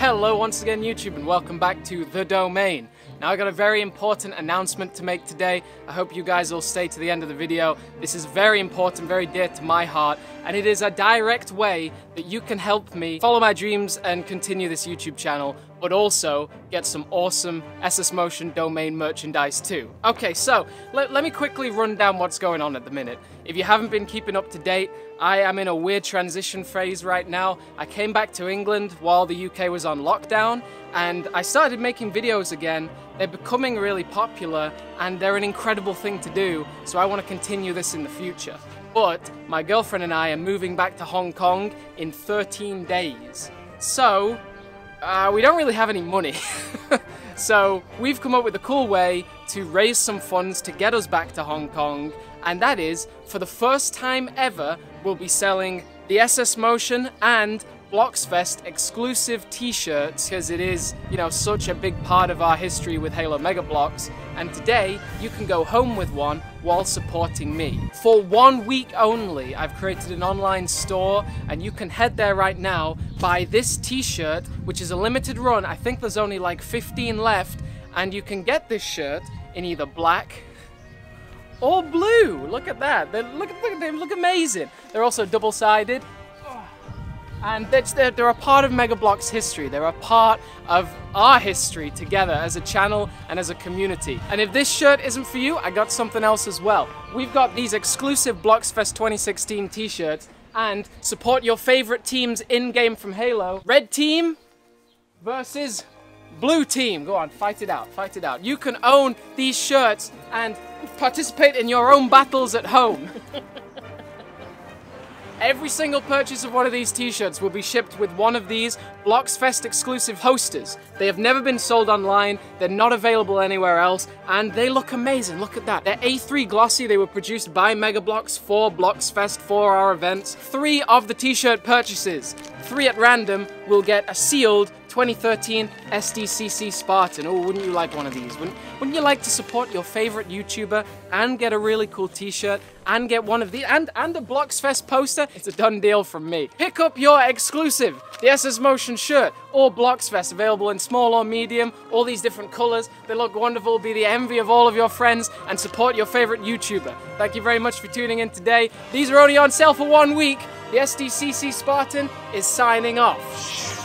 Hello once again YouTube and welcome back to The Domain. Now I got a very important announcement to make today. I hope you guys will stay to the end of the video. This is very important, very dear to my heart, and it is a direct way that you can help me follow my dreams and continue this YouTube channel, but also get some awesome SS Motion domain merchandise too. Okay, so let me quickly run down what's going on at the minute. If you haven't been keeping up to date, I am in a weird transition phase right now. I came back to England while the UK was on lockdown, and I started making videos again. They're becoming really popular, and they're an incredible thing to do, so I want to continue this in the future. But my girlfriend and I are moving back to Hong Kong in 13 days. So, we don't really have any money. So we've come up with a cool way to raise some funds to get us back to Hong Kong, and that is, for the first time ever, we'll be selling the SS Motion and Bloks Fest exclusive t-shirts, because it is, you know, such a big part of our history with Halo Mega Bloks, and today you can go home with one while supporting me. For 1 week only, I've created an online store, and you can head there right now, buy this t-shirt, which is a limited run. I think there's only like 15 left, and you can get this shirt in either black or blue. Look at that, they look amazing. They're also double-sided, and they're a part of Mega Bloks history. They're a part of our history together as a channel and as a community. And if this shirt isn't for you, I got something else as well. We've got these exclusive Bloks Fest 2016 t-shirts, and support your favorite teams in-game from Halo. Red team versus blue team. Go on, fight it out, fight it out. You can own these shirts and participate in your own battles at home. Every single purchase of one of these t-shirts will be shipped with one of these Bloks Fest exclusive hosters. They have never been sold online, they're not available anywhere else, and they look amazing. Look at that. They're A3 glossy, they were produced by Mega Bloks for Bloks Fest for our events. 3 of the t-shirt purchases, 3 at random, will get a sealed 2013 SDCC Spartan. Oh, wouldn't you like one of these? Wouldn't you like to support your favorite YouTuber and get a really cool t-shirt and get one of these and a Bloks Fest poster? It's a done deal from me. Pick up your exclusive, the SS Motion shirt or Bloks Fest, available in small or medium, all these different colors. They look wonderful, be the envy of all of your friends, and support your favorite YouTuber. Thank you very much for tuning in today. These are only on sale for 1 week. The SDCC Spartan is signing off.